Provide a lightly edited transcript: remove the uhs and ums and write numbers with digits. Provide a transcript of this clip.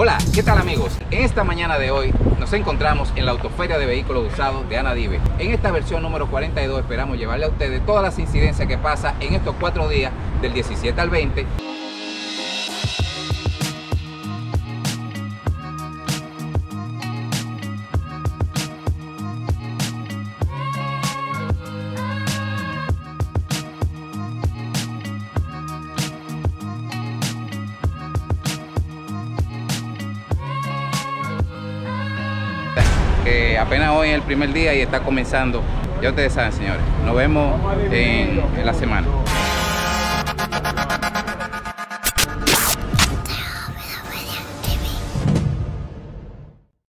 Hola, ¿qué tal amigos? En esta mañana de hoy nos encontramos en la Autoferia de Vehículos Usados de Anadive. En esta versión número 42 esperamos llevarle a ustedes todas las incidencias que pasan en estos 4 días del 17 al 20. Apenas hoy es el primer día y está comenzando. Ya ustedes saben, señores, nos vemos en la semana.